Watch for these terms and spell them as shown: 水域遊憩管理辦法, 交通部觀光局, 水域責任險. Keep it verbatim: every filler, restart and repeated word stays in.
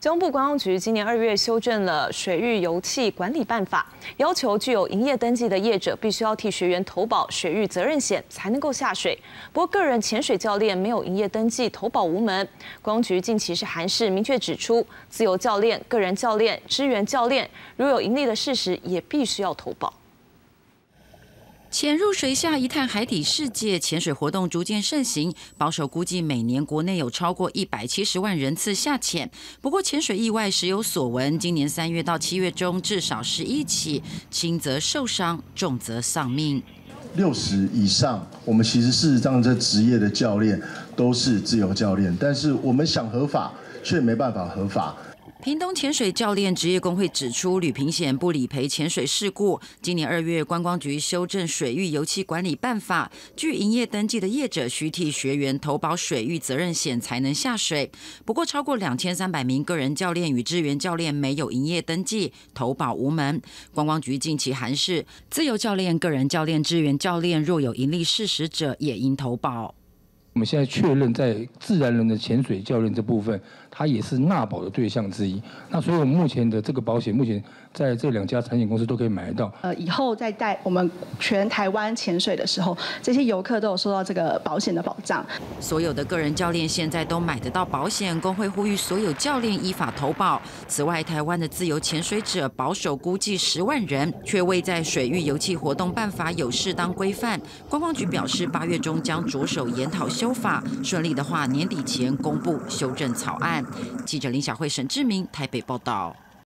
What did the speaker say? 交通部观光局今年二月修正了《水域油气管理办法》，要求具有营业登记的业者必须要替学员投保水域责任险才能够下水。不过，个人潜水教练没有营业登记，投保无门。观光局近期是函释明确指出，自由教练、个人教练、支援教练如有盈利的事实，也必须要投保。 潜入水下一探海底世界，潜水活动逐渐盛行。保守估计，每年国内有超过一百七十万人次下潜。不过，潜水意外时有所闻，今年三月到七月中，至少十一起，轻则受伤，重则丧命。六十以上，我们其实事实上这职业的教练都是自由教练，但是我们想合法，却没办法合法。 屏东潜水教练职业工会指出，旅平险不理赔潜水事故。今年二月，观光局修正《水域油气管理办法》，具营业登记的业者需替学员投保水域责任险才能下水。不过，超过两千三百名个人教练与支援教练没有营业登记，投保无门。观光局近期函释，自由教练、个人教练、支援教练若有盈利事实者，也应投保。 我们现在确认，在自然人的潜水教练这部分，它也是纳保的对象之一。那所以我们目前的这个保险，目前在这两家产险公司都可以买得到。呃，以后再带我们全台湾潜水的时候，这些游客都有受到这个保险的保障。所有的个人教练现在都买得到保险，工会呼吁所有教练依法投保。此外，台湾的自由潜水者保守估计十万人，却未在水域油气活动办法有适当规范。观光局表示，八月中将着手研讨。 修法顺利的话，年底前公布修正草案。记者林小慧、沈志明台北报道。